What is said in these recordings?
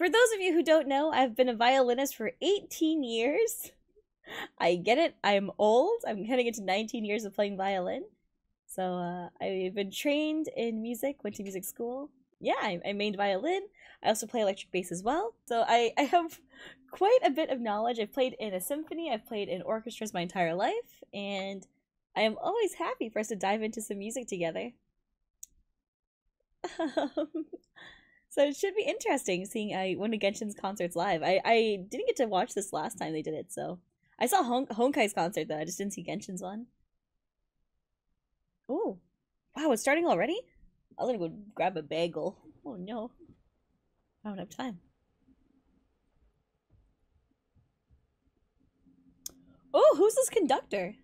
For those of you who don't know, I've been a violinist for 18 years. I get it, I'm old. I'm heading into 19 years of playing violin. So I've been trained in music, went to music school. Yeah, I mained violin. I also play electric bass as well. So I have quite a bit of knowledge. I've played in a symphony, I've played in orchestras my entire life, and I am always happy for us to dive into some music together. So it should be interesting seeing one of Genshin's concerts live. I didn't get to watch this last time they did it, so... I saw Honkai's concert, though. I just didn't see Genshin's one. Oh, wow, it's starting already? I was gonna go grab a bagel. Oh, no. I don't have time. Oh, who's this conductor?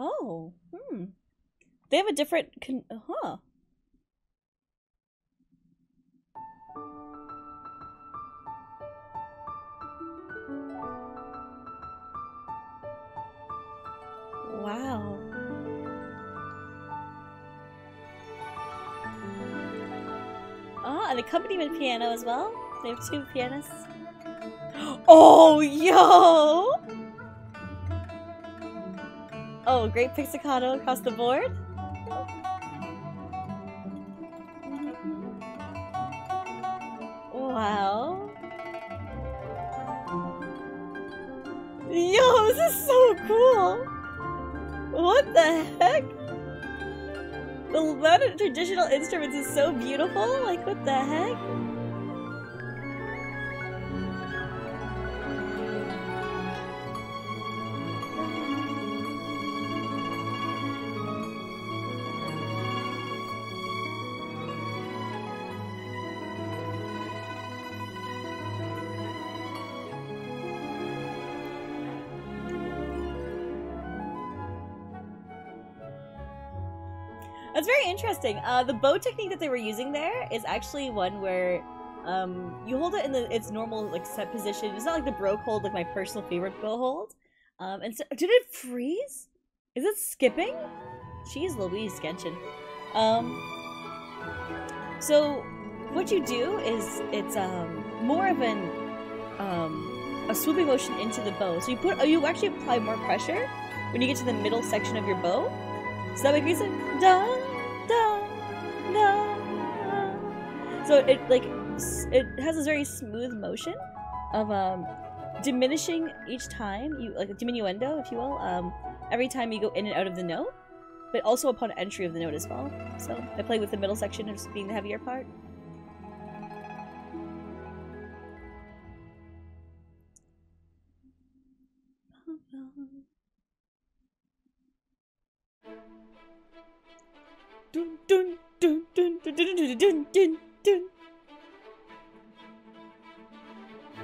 Oh, They have a different huh. Wow. Oh, an accompaniment piano as well. They have two pianists. Oh, yo! Oh, great pizzicato across the board. Wow. Yo, this is so cool. What the heck? The amount of traditional instruments is so beautiful. Like, what the heck? That's very interesting. The bow technique that they were using there is actually one where you hold it in its normal like set position. It's not like the broke hold, like my personal favorite bow hold. And so, did it freeze? Is it skipping? Jeez Louise, Genshin. So what you do is it's more of an a swooping motion into the bow. So you actually apply more pressure when you get to the middle section of your bow. So that makes it da. So it has this very smooth motion of diminishing each time you like a diminuendo, if you will, every time you go in and out of the note, but also upon entry of the note as well. So I play with the middle section as being the heavier part. Dun, dun, dun, dun, dun, dun, dun, dun, dun, dun.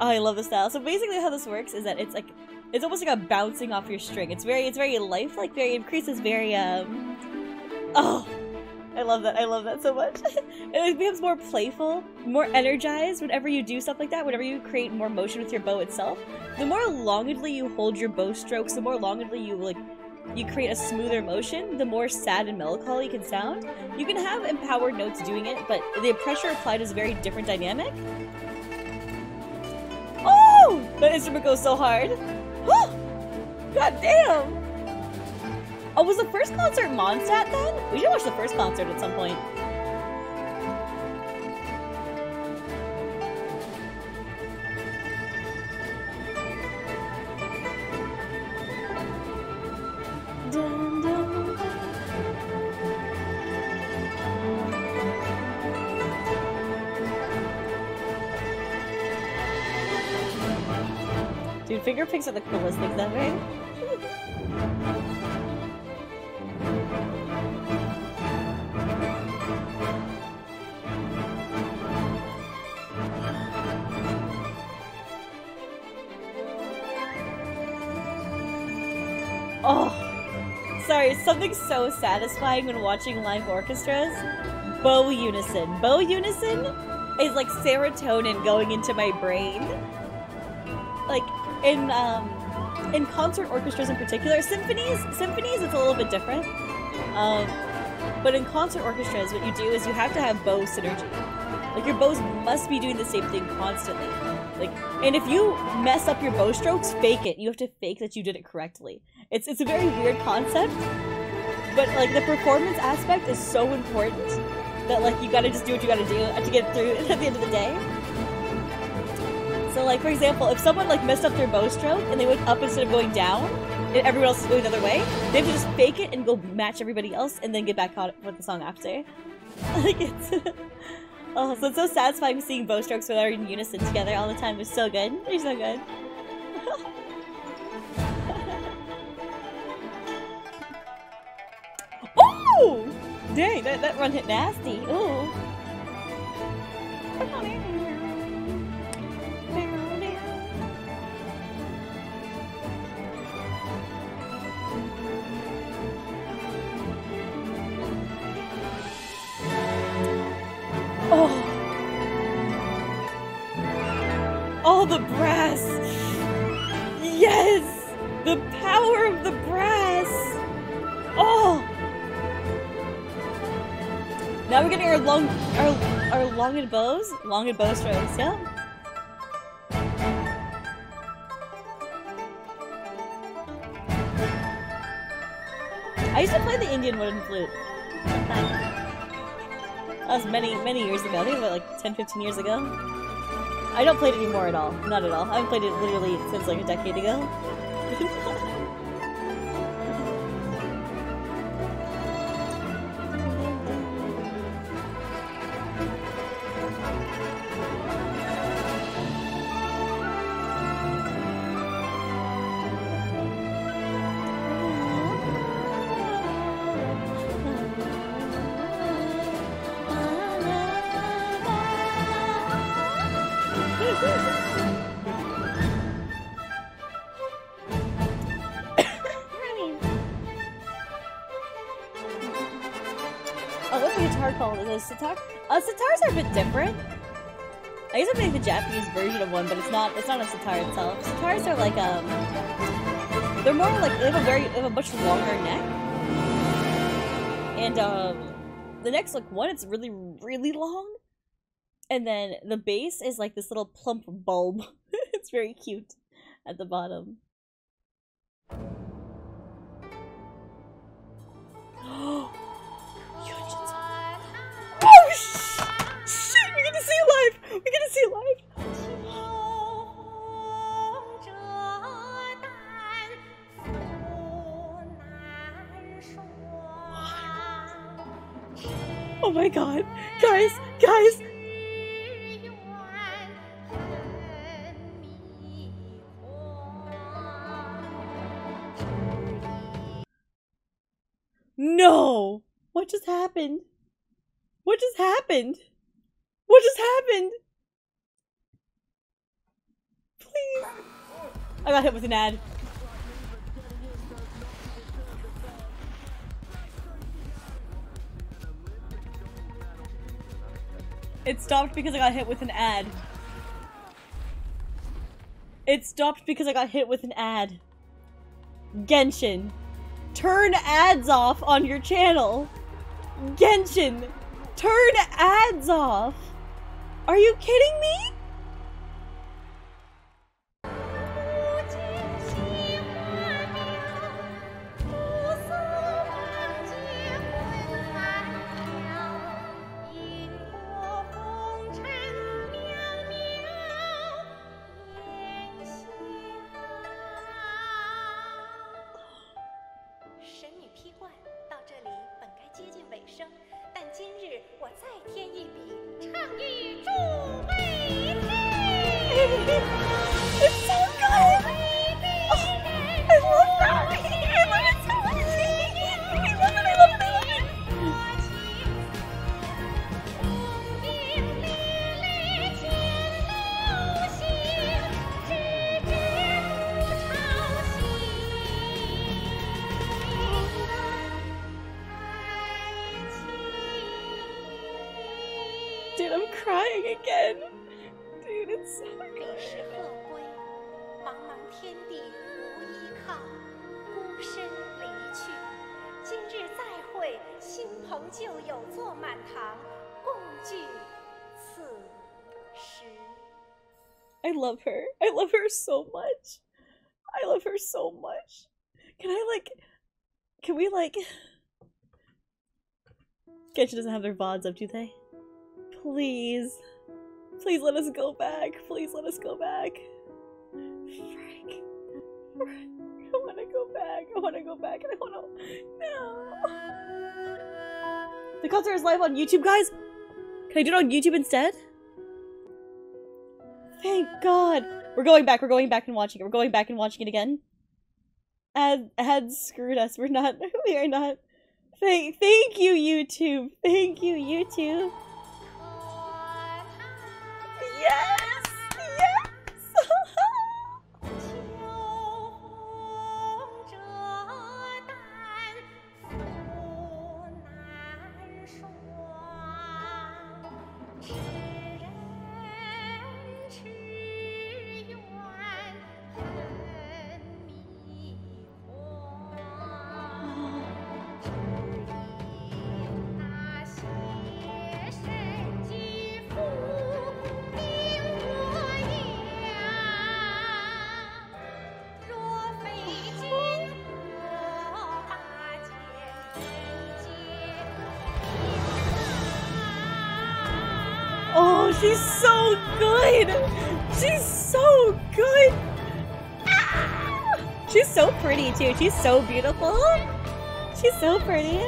I love the style. So basically how this works is that it's like it's almost like a bouncing off your string. It's very lifelike, very increases, very oh, I love that. I love that so much. It becomes more playful, more energized whenever you do stuff like that, whenever you create more motion with your bow itself. The more longedly you hold your bow strokes, the more longedly you like you create a smoother motion, the more sad and melancholy you can sound. You can have empowered notes doing it, but the pressure applied is a very different dynamic. Oh! The instrument goes so hard. Oh! God damn! Oh, was the first concert Mondstadt then? We should watch the first concert at some point. Dude, finger picks are the coolest things ever. Oh, sorry, it's something so satisfying when watching live orchestras. Bow unison. Bow unison is like serotonin going into my brain. Like, in concert orchestras in particular, symphonies, it's a little bit different. But in concert orchestras, what you do is you have to have bow synergy. Like, your bows must be doing the same thing constantly. Like, and if you mess up your bow strokes, fake it. You have to fake that you did it correctly. It's a very weird concept, but like the performance aspect is so important that like you gotta just do what you gotta do to get through at the end of the day. So like, for example, if someone like messed up their bow stroke and they went up instead of going down, and everyone else is going the other way, they have to just fake it and go match everybody else and then get back caught with the song after. Like, it's... oh, so it's so satisfying seeing bow strokes when they're in unison together all the time. It's so good. They're so good. Oh! Dang, that run hit nasty. Ooh. Oh. Oh, the brass. Yes! The power of the brass. Oh. Now we're getting our long and bow strokes, yeah. I used to play the Indian wooden flute. That was many years ago. I think about like 10-15 years ago. I don't play it anymore at all. Not at all. I haven't played it literally since like a decade ago. Sitar? Sitars are a bit different. I used to play the Japanese version of one, but it's not a sitar itself. Sitars are like they're more like they have a much longer neck. And the next like one, it's really long. And then the base is like this little plump bulb. It's very cute at the bottom. We get to see life. Oh my god, guys. No, what just happened? What just happened? Please. I got hit with an ad. It stopped because I got hit with an ad. Genshin. Turn ads off on your channel. Genshin. Turn ads off. Are you kidding me? 就有座满堂，共聚此时。I love her. I love her so much. I love her so much. Can I like? Can we like? Genshin doesn't have their VODs up, do they? Please. Please let us go back. Please let us go back. Frank. I want to go back. I want to go back. And I want to... No. The concert is live on YouTube, guys. Can I do it on YouTube instead? Thank God. We're going back. We're going back and watching it. We're going back and watching it again. Ads screwed us. We're not. We are not. Thank you, YouTube. Thank you, YouTube. Yes! Yes! She's so good! She's so good! Ah! She's so pretty too. She's so beautiful. She's so pretty.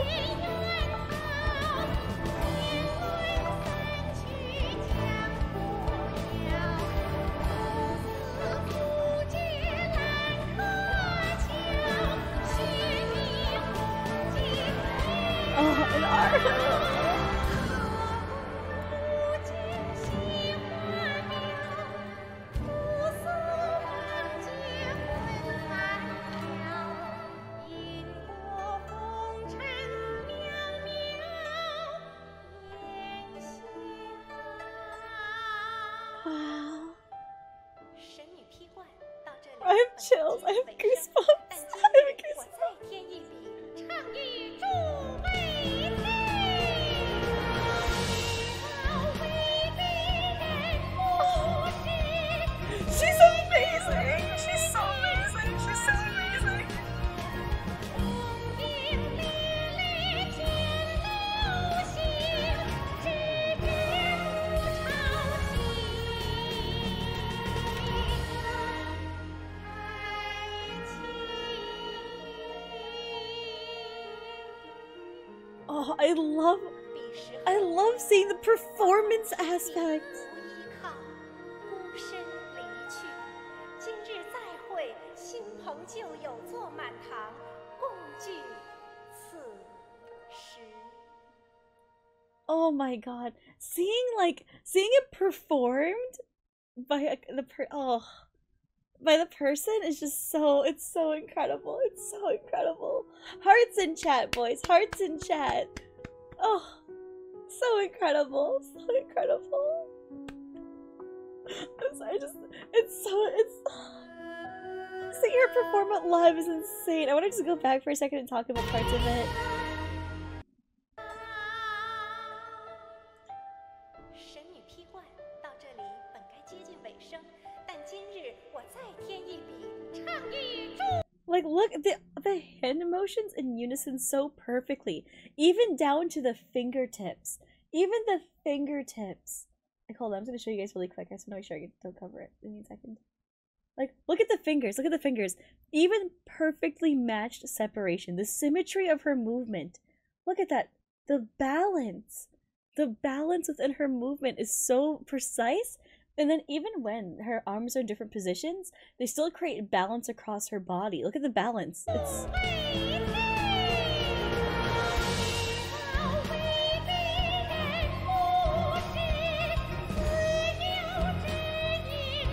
I love seeing the performance aspect. Oh my God, seeing it performed by the person is just so, it's so incredible. It's so incredible. Hearts in chat, boys. Hearts in chat. Oh, so incredible. So incredible. I'm sorry, just, seeing her perform at live is insane. I want to just go back for a second and talk about parts of it. Like, look, the hand motions in unison so perfectly, even down to the fingertips. Even the fingertips. Like, hold on, I'm just gonna show you guys really quick. I just wanna make sure I don't cover it. Give me a second. Like, look at the fingers. Look at the fingers. Even perfectly matched separation. The symmetry of her movement. Look at that. The balance. The balance within her movement is so precise. And then even when her arms are in different positions, they still create balance across her body. Look at the balance. It's...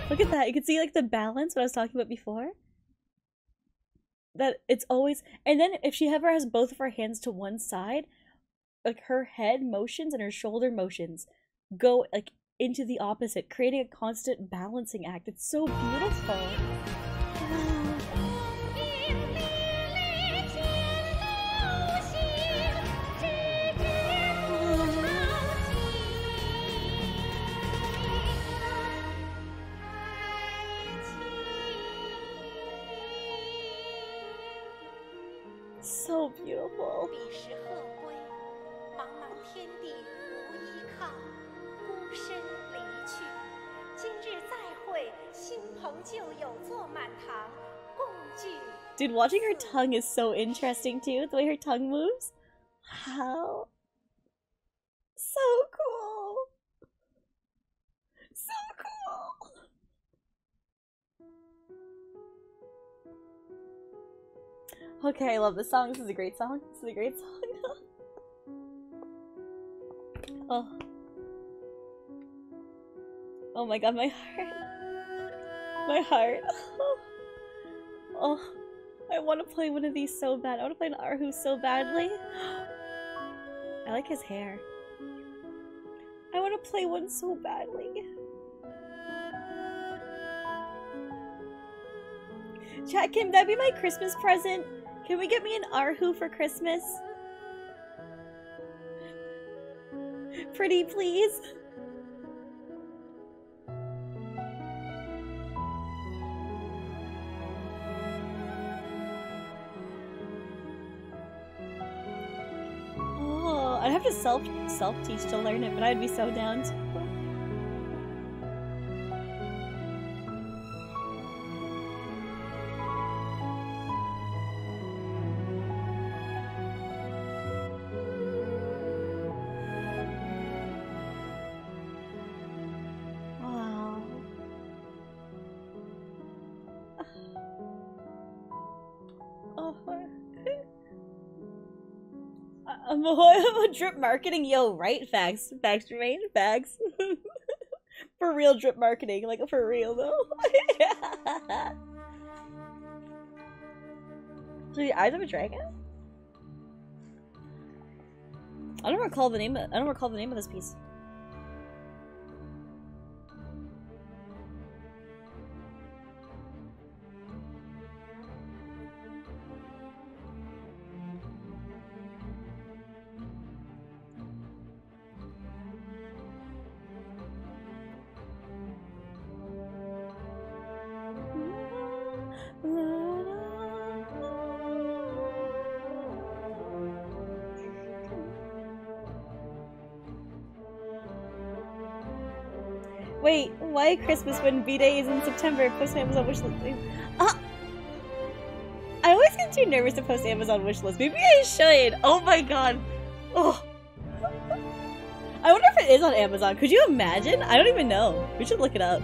Look at that. You can see like the balance, what I was talking about before. That it's always... And then if she ever has both of her hands to one side, like her head motions and her shoulder motions go like... into the opposite, creating a constant balancing act. It's so beautiful. beautiful. Dude, watching her tongue is so interesting too, the way her tongue moves. Wow. So cool. So cool. Okay, I love this song. This is a great song. This is a great song. Oh. Oh my god, my heart. My heart. Oh, I want to play one of these so bad. I want to play an Erhu so badly. I like his hair. I want to play one so badly. Chat, can that be my Christmas present? Can we get me an Erhu for Christmas? Pretty please. To self-teach to learn it, but I'd be so down to. Wow. Oh. I'm a drip marketing, yo, right? Facts. Facts remain. Facts. For real drip marketing. Like, for real, though. Yeah. So the Eyes of a Dragon? I don't recall the name of this piece. Wait, why Christmas when B-Day is in September? Post Amazon wishlist. I always get too nervous to post Amazon wishlist. Maybe I should. Oh my god. Oh. I wonder if it is on Amazon. Could you imagine? I don't even know. We should look it up.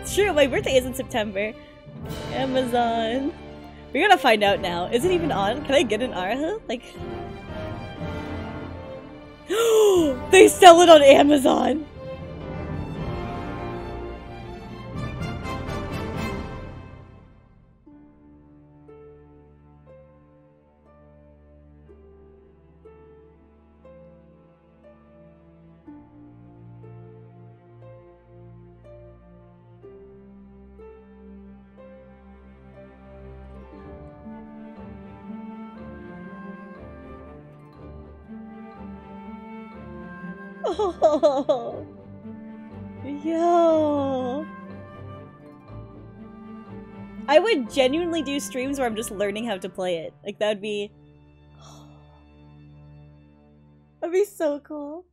It's true. My birthday is in September. Amazon. We're gonna find out now. Is it even on? Can I get an Araha? Like. They sell it on Amazon. Oh, yo. I would genuinely do streams where I'm just learning how to play it. Like, that would be... That'd be so cool.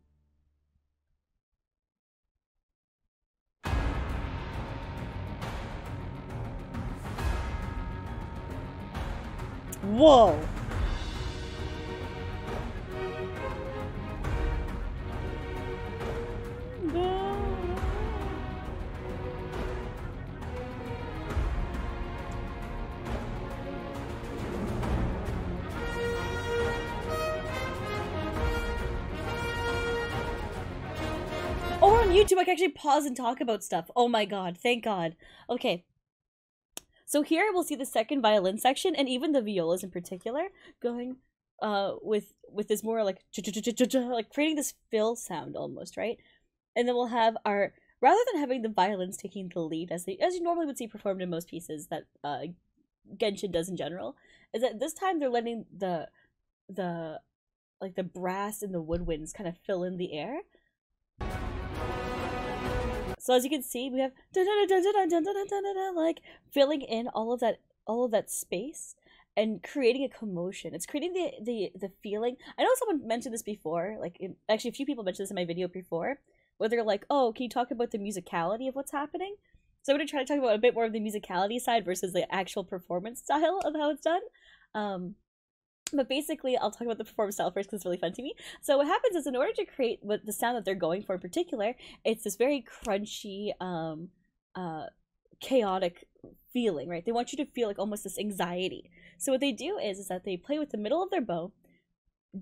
Whoa. YouTube, I can actually pause and talk about stuff. Oh my god, thank god. Okay. So here we'll see the second violin section and even the violas in particular going with this more like creating this fill sound almost, right? And then we'll have our, rather than having the violins taking the lead as you normally would see performed in most pieces that Genshin does in general, is that this time they're letting the brass and the woodwinds kind of fill in the air. So as you can see, we have like filling in all of that space, and creating a commotion. It's creating the feeling. I know someone mentioned this before, like, actually a few people mentioned this in my video before, where they're like, oh, can you talk about the musicality of what's happening? So I'm going to try to talk about a bit more of the musicality side versus the actual performance style of how it's done. But basically, I'll talk about the performance style first because it's really fun to me. So what happens is, in order to create what the sound that they're going for in particular, it's this very crunchy, chaotic feeling, right? They want you to feel like almost this anxiety. So what they do is that they play with the middle of their bow,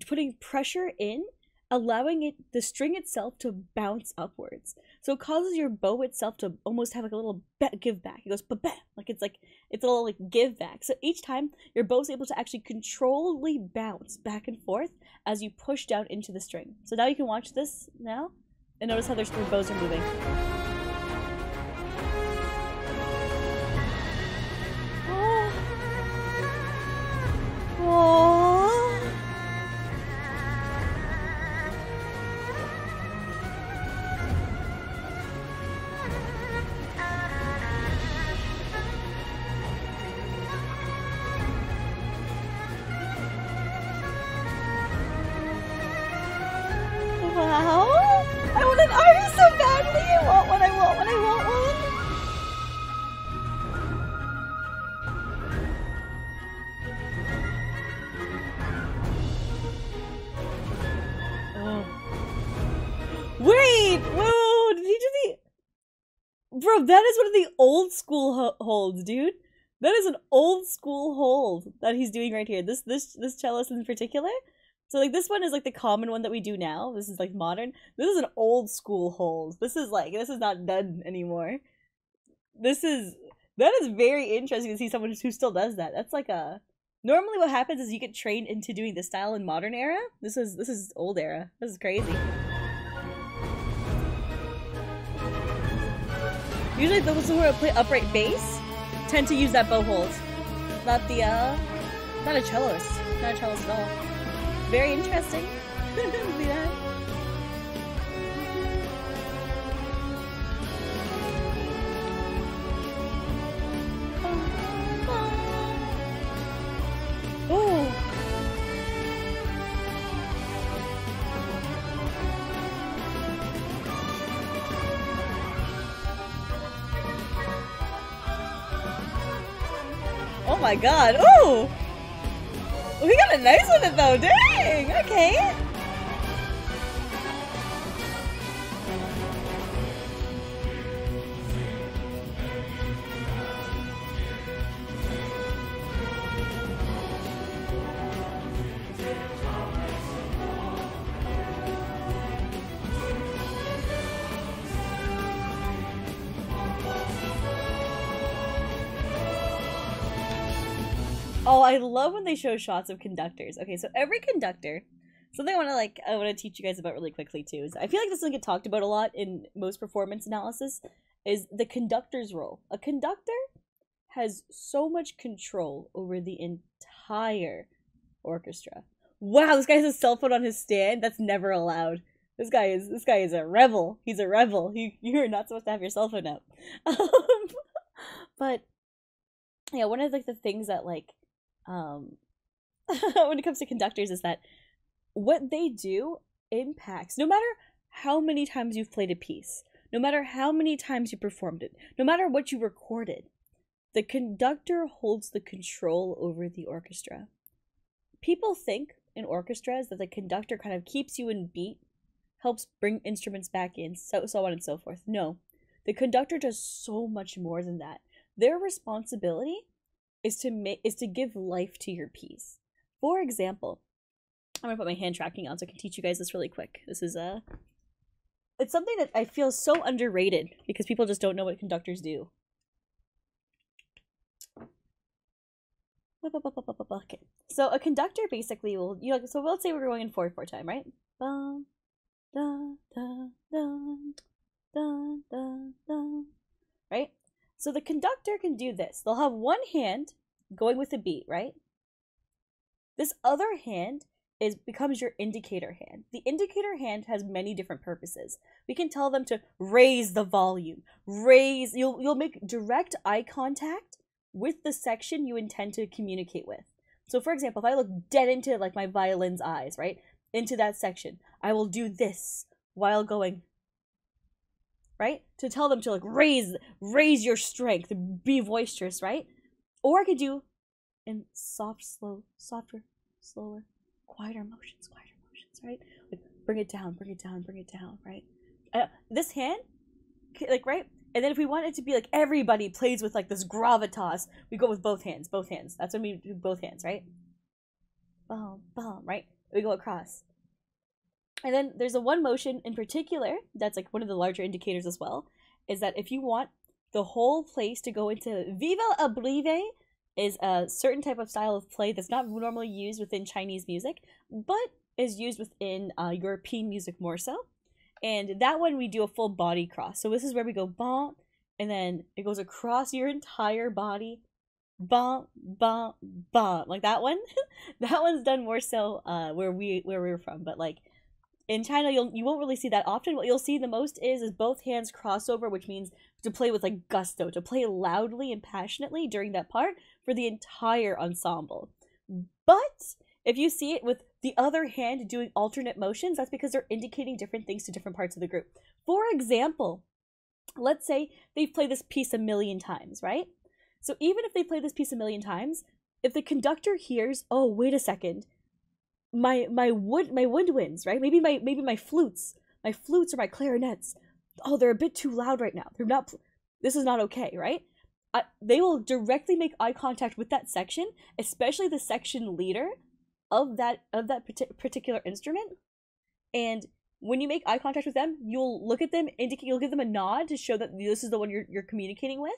putting pressure in, allowing it, the string itself, to bounce upwards. So it causes your bow itself to almost have like a little give back. It goes ba-bam, like it's a little like give back. So each time your bow is able to actually controlledly bounce back and forth as you push down into the string. So now you can watch this now and notice how their bows are moving. Oh. Oh. That is one of the old school holds, dude. That is an old school hold that he's doing right here. This cellist in particular. So like this one is like the common one that we do now. This is like modern. This is an old school hold. This is not done anymore. That is very interesting to see someone who still does that. That's like a, normally what happens is you get trained into doing this style in modern era. This is old era. This is crazy. Usually those who play upright bass tend to use that bow hold. Not a cellist. Not a cellist at all. Very interesting. See that? Oh my god, oh! Well, he got a nice one in though, dang! Okay! I love when they show shots of conductors. Okay, so every conductor, something I want to teach you guys about really quickly too is, I feel like this doesn't get talked about a lot in most performance analysis, is the conductor's role. A conductor has so much control over the entire orchestra. Wow, this guy has a cell phone on his stand. That's never allowed. This guy is a rebel. He's a rebel. You're not supposed to have your cell phone out. But yeah, one of like the things that like when it comes to conductors is that what they do impacts, no matter how many times you've played a piece, no matter how many times you performed it, no matter what you recorded, the conductor holds the control over the orchestra. People think in orchestras that the conductor kind of keeps you in beat, helps bring instruments back in, so on and so forth. No, the conductor does so much more than that. Their responsibility is to give life to your piece. For example, I'm gonna put my hand tracking on so I can teach you guys this really quick. This is it's something that I feel so underrated because people just don't know what conductors do. Okay. So a conductor basically will, you know, so let's say we're going in 4/4 time, right? Dun, dun, dun, dun, dun, dun, dun. Right? So the conductor can do this. They'll have one hand going with the beat, right? This other hand becomes your indicator hand. The indicator hand has many different purposes. We can tell them to raise the volume, raise, you'll make direct eye contact with the section you intend to communicate with. So for example, if I look dead into like my violin's eyes, right, into that section, I will do this while going, right, to tell them to like raise your strength, be boisterous, right? Or I could do in soft, slow, softer, slower, quieter motions, right? Like bring it down, bring it down, bring it down, right? This hand, like, right? And then if we want it to be like everybody plays with like this gravitas, we go with both hands. That's when we do both hands, right? Boom, boom, right? We go across. And then there's a one motion in particular that's like one of the larger indicators as well, is that if you want the whole place to go into viva abbreve, is a certain type of style of play that's not normally used within Chinese music, but is used within European music more so. And that one we do a full body cross. So this is where we go bon, and then it goes across your entire body. Bon, bon, bon. Like that one. That one's done more so where we're from. But like in China, you won't really see that often. What you'll see the most is both hands crossover, which means to play with like gusto, to play loudly and passionately during that part for the entire ensemble. But if you see it with the other hand doing alternate motions, that's because they're indicating different things to different parts of the group. For example, let's say they've played this piece 1,000,000 times, right? So even if they play this piece 1,000,000 times, if the conductor hears, oh, wait a second, my woodwinds, right? Maybe my flutes, or my clarinets, oh, they're a bit too loud right now. They're not, this is not okay, right? They will directly make eye contact with that section, especially the section leader of that particular instrument. And when you make eye contact with them, you'll look at them, indicate, you'll give them a nod to show that this is the one you're communicating with,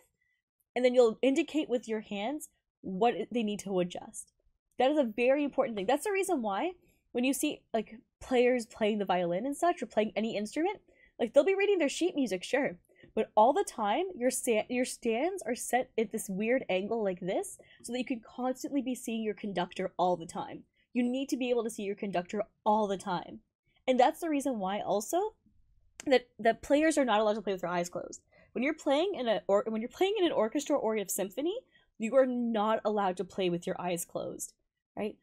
and then you'll indicate with your hands what they need to adjust. That is a very important thing. That's the reason why when you see like players playing the violin and such, or playing any instrument, like they'll be reading their sheet music, sure, but all the time your stands are set at this weird angle like this, so that you can constantly be seeing your conductor all the time. You need to be able to see your conductor all the time. And that's the reason why also that players are not allowed to play with their eyes closed. When you're playing in an orchestra or a symphony, you are not allowed to play with your eyes closed, right?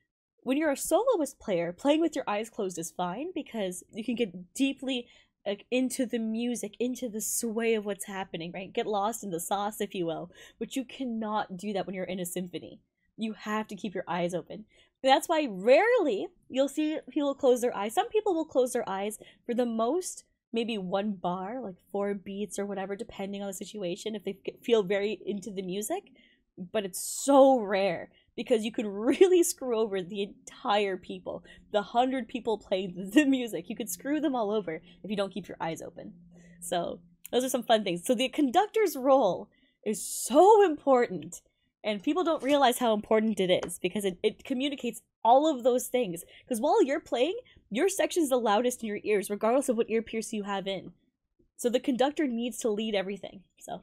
When you're a soloist player, playing with your eyes closed is fine because you can get deeply like into the music, into the sway of what's happening, right? Get lost in the sauce, if you will. But you cannot do that when you're in a symphony. You have to keep your eyes open. That's why rarely you'll see people close their eyes. Some people will close their eyes for the most, maybe one bar, like 4 beats or whatever, depending on the situation, if they feel very into the music. But it's so rare because you could really screw over the entire people, the 100 people playing the music. You could screw them all over if you don't keep your eyes open. So those are some fun things. So the conductor's role is so important. And people don't realize how important it is because it communicates all of those things. Because while you're playing, your section's the loudest in your ears, regardless of what ear pierce you have in. So the conductor needs to lead everything. So.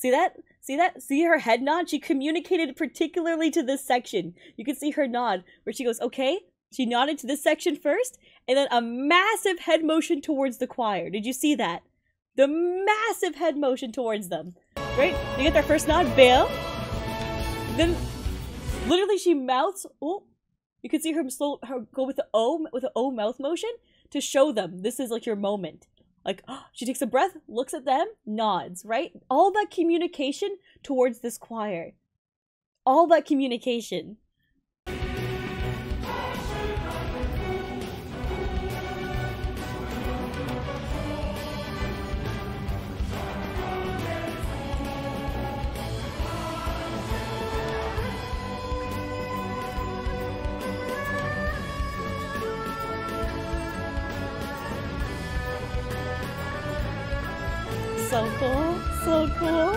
See that? See that? See her head nod? She communicated particularly to this section. You can see her nod where she goes, okay. She nodded to this section first, and then a massive head motion towards the choir. Did you see that? The massive head motion towards them, right? You get their first nod, bail. Then, literally, she mouths. Oh, you can see her slow. Her go with the O, mouth motion to show them this is like your moment. Like oh, she takes a breath, looks at them, nods. Right? All that communication towards this choir. All that communication. So cool, so cool.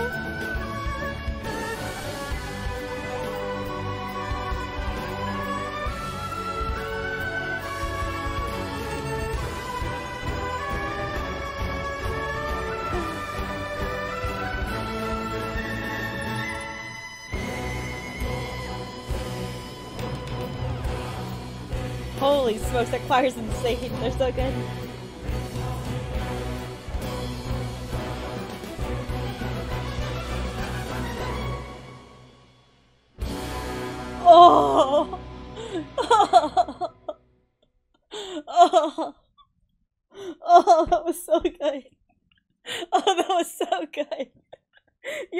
Holy smokes, that choir's insane. They're so good.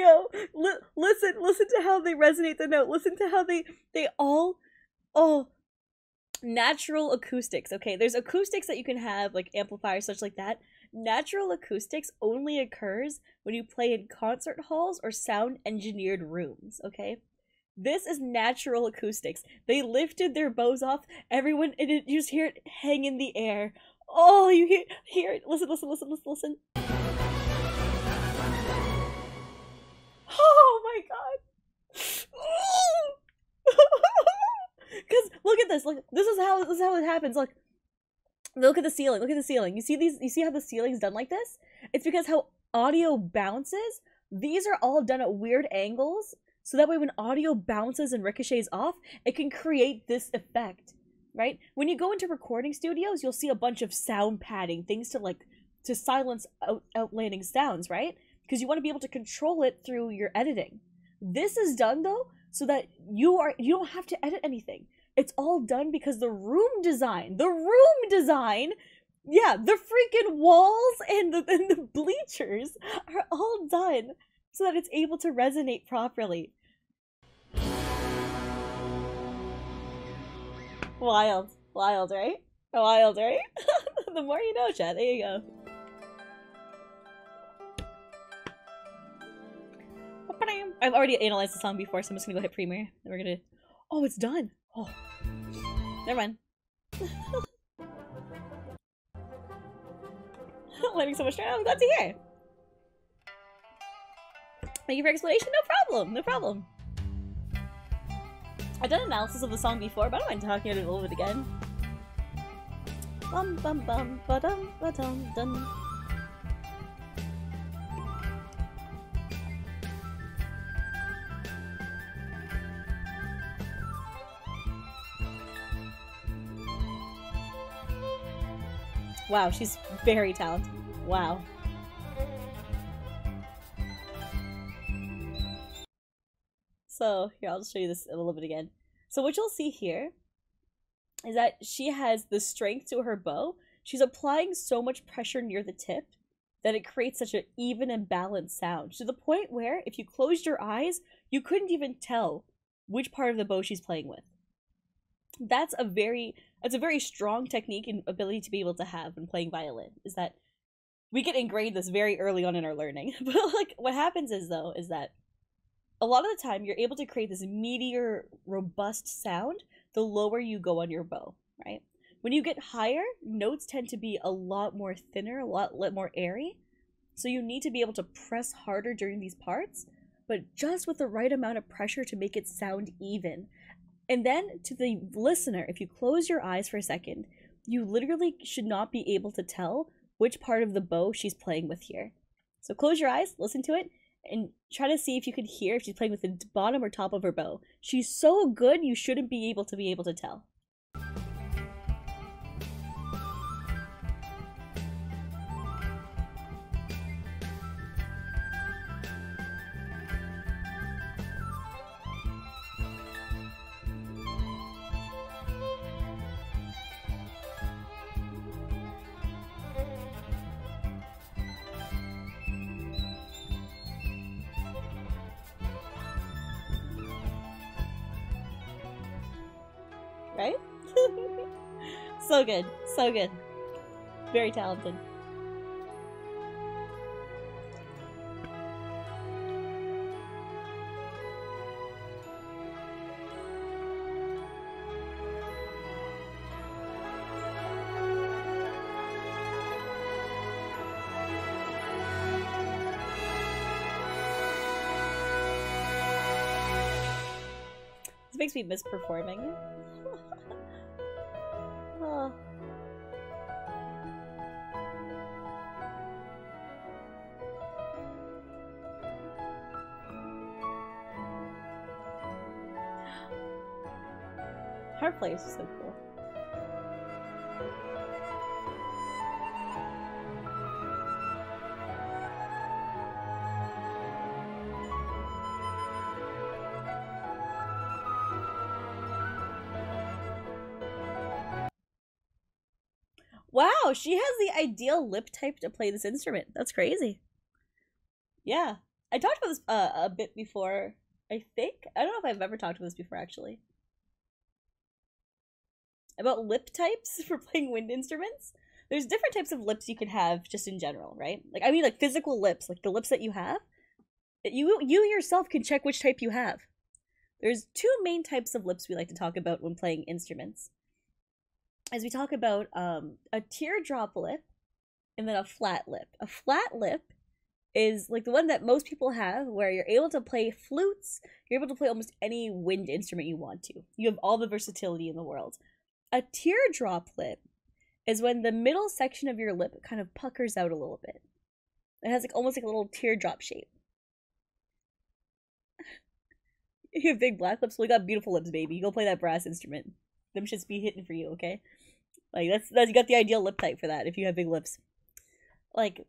no. Listen to how they resonate the note. Listen to how they all, oh, natural acoustics. Okay, there's acoustics that you can have, like amplifiers, such like that. Natural acoustics only occurs when you play in concert halls or sound engineered rooms, okay? This is natural acoustics. They lifted their bows off, everyone, and you just hear it hang in the air. Oh, you hear it. Listen. Oh my god. Cuz look at this. Look, this is how it happens. Look. Look at the ceiling. Look at the ceiling. You see how the ceiling's done like this? It's because how audio bounces, these are all done at weird angles, so that way when audio bounces and ricochets off, it can create this effect, right? When you go into recording studios, you'll see a bunch of sound padding, things to silence outlanding sounds, right? Because you want to be able to control it through your editing. This is done though, so that you don't have to edit anything. It's all done because the room design, yeah, the freaking walls and the bleachers are all done so that it's able to resonate properly. Wild, right? Wild, right? The more you know, chat. There you go. I've already analyzed the song before, so I'm just gonna go hit Premiere. And we're gonna... Oh, it's done! Oh, never mind. Learning so much right now, I'm glad to hear. Thank you for explanation. No problem. I've done analysis of the song before, but I don't mind talking about it a little bit again. Bum bum bum ba dum ba dum dum. Wow, she's very talented. Wow. So, here, I'll just show you this a little bit again. So what you'll see here is that she has the strength to her bow. She's applying so much pressure near the tip that it creates such an even and balanced sound. To the point where, if you closed your eyes, you couldn't even tell which part of the bow she's playing with. That's a very strong technique and ability to be able to have when playing violin, is that we get ingrained this very early on in our learning. But like what happens is though, is that a lot of the time you're able to create this meatier, robust sound the lower you go on your bow, right? When you get higher, notes tend to be a lot more thinner, a lot more airy. So you need to be able to press harder during these parts, but just with the right amount of pressure to make it sound even. And then, to the listener, if you close your eyes for a second, you literally should not be able to tell which part of the bow she's playing with here. So close your eyes, listen to it, and try to see if you can hear if she's playing with the bottom or top of her bow. She's so good, you shouldn't be able to tell. Right? So good. Very talented. This makes me miss performing. Harp players are so cool. Wow, she has the ideal lip type to play this instrument. That's crazy. Yeah. I talked about this a bit before, I think. I don't know if I've ever talked about this before, actually. About lip types for playing wind instruments. There's different types of lips you could have just in general, right? Like, I mean, like, physical lips, like the lips that you have. You yourself can check which type you have. There's two main types of lips we like to talk about when playing instruments. As we talk about a teardrop lip and then a flat lip. A flat lip is like the one that most people have, where you're able to play flutes, you're able to play almost any wind instrument you want to. You have all the versatility in the world. A teardrop lip is when the middle section of your lip kind of puckers out a little bit. It has like almost like a little teardrop shape. You have big black lips? Well, you got beautiful lips, baby. You go play that brass instrument. Them shits be hitting for you, okay? Like, that's you got the ideal lip type for that, if you have big lips. Like,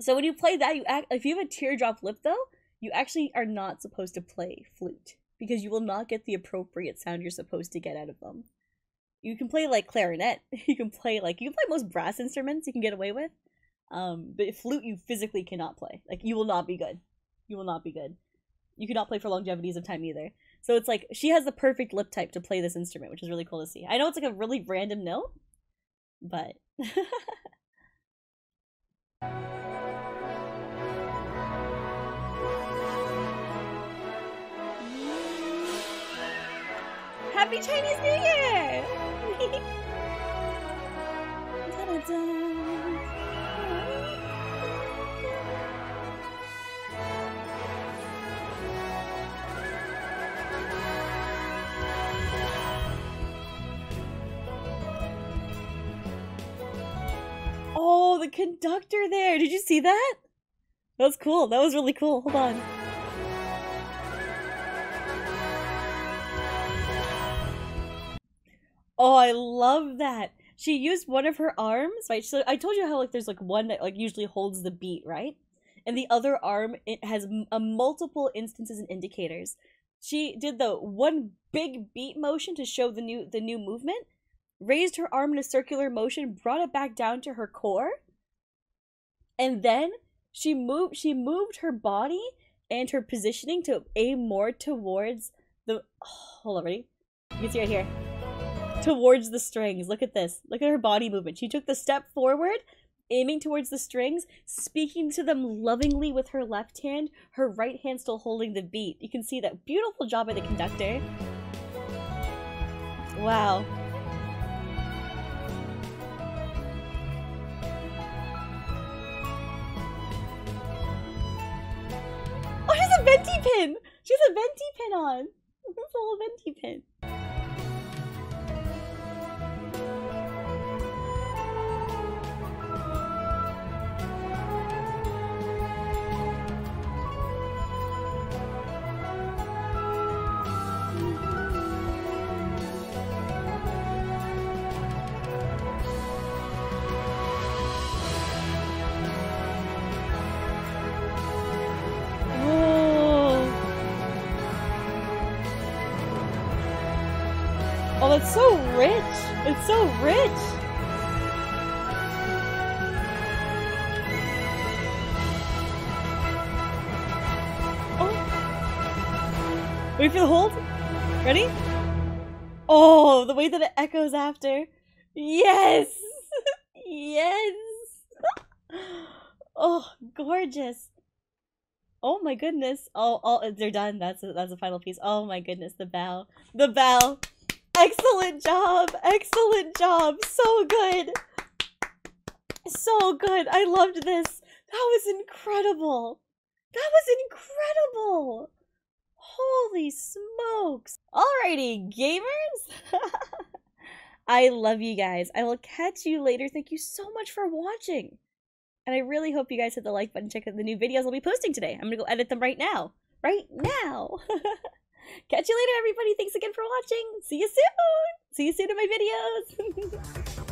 so when you play that, if you have a teardrop lip, though, you actually are not supposed to play flute, because you will not get the appropriate sound you're supposed to get out of them. You can play, like, clarinet. You can play, like, you can play most brass instruments you can get away with. But flute, you physically cannot play. Like, you will not be good. You will not be good. You cannot play for longevities of time either. So it's like, she has the perfect lip type to play this instrument, which is really cool to see. I know it's like a really random note, but... Happy Chinese New Year! Ta-da-da. Oh, the conductor there! Did you see that? That was cool. That was really cool. Hold on. Oh, I love that! She used one of her arms, right? So I told you how, like, there's, like, one that, like, usually holds the beat, right? And the other arm, it has multiple instances and indicators. She did the one big beat motion to show the new movement, raised her arm in a circular motion, brought it back down to her core, and then she moved her body and her positioning to aim more towards the... Oh, hold on, ready? You can see right here. Towards the strings. Look at this. Look at her body movement. She took the step forward, aiming towards the strings, speaking to them lovingly with her left hand, her right hand still holding the beat. You can see that beautiful job by the conductor. Wow. Oh, she has a venti pin! She has a venti pin on! This is a little venti pin. It's so rich! It's so rich! Oh! Wait for the hold? Ready? Oh, the way that it echoes after. Yes! Yes! Oh, gorgeous! Oh my goodness! Oh, they're done. That's the final piece. Oh my goodness, the bow. The bow! Excellent job! Excellent job! So good! So good! I loved this! That was incredible! That was incredible! Holy smokes! Alrighty, gamers! I love you guys. I will catch you later. Thank you so much for watching. And I really hope you guys hit the like button, check out the new videos I'll be posting today. I'm gonna go edit them right now. Right now! Catch you later, everybody. Thanks again for watching. See you soon in my videos.